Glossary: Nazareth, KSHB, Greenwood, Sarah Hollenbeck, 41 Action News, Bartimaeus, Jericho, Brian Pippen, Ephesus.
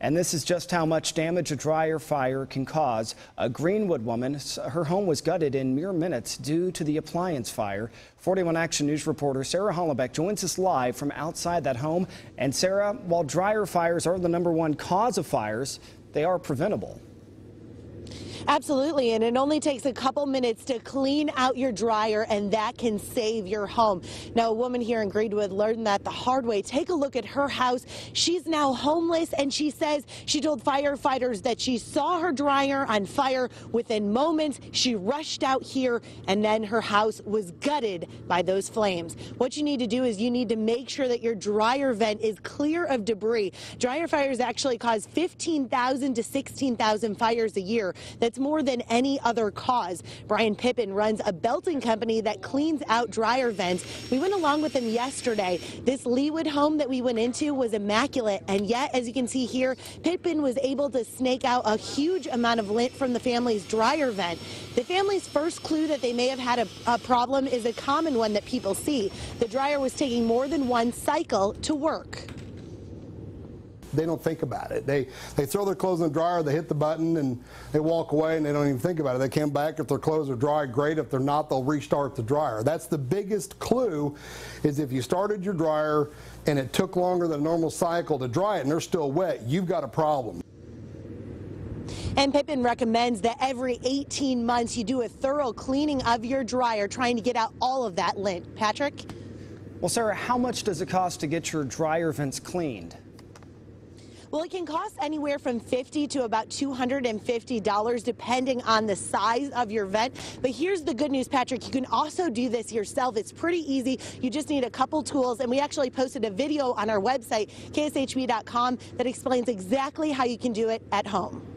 And this is just how much damage a dryer fire can cause. A Greenwood woman, her home was gutted in mere minutes due to the appliance fire. 41 Action News reporter Sarah Hollenbeck joins us live from outside that home. And Sarah, while dryer fires are the #1 cause of fires, they are preventable. Absolutely, and it only takes a couple minutes to clean out your dryer, and that can save your home. Now, a woman here in Greenwood learned that the hard way. Take a look at her house. She's now homeless, and she says she told firefighters that she saw her dryer on fire. Within moments, she rushed out here, and then her house was gutted by those flames. What you need to do is you need to make sure that your dryer vent is clear of debris. Dryer fires actually cause 15,000 to 16,000 fires a year. That's more than any other cause. Brian Pippen runs a belting company that cleans out dryer vents. We went along with him yesterday. This Leewood home that we went into was immaculate, and yet, as you can see here, Pippen was able to snake out a huge amount of lint from the family's dryer vent. The family's first clue that they may have had a problem is a common one that people see. The dryer was taking more than one cycle to work. They don't think about it. They throw their clothes in the dryer, they hit the button, and they walk away, and they don't even think about it. They come back. If their clothes are dry, great. If they're not, they'll restart the dryer. That's the biggest clue, is if you started your dryer and it took longer than a normal cycle to dry it and they're still wet, you've got a problem. And Pippen recommends that every 18 months you do a thorough cleaning of your dryer, trying to get out all of that lint. Patrick? Well, Sarah, how much does it cost to get your dryer vents cleaned? Well, it can cost anywhere from $50 to about $250, depending on the size of your vent. But here's the good news, Patrick. You can also do this yourself. It's pretty easy. You just need a couple tools. And we actually posted a video on our website, kshb.com, that explains exactly how you can do it at home.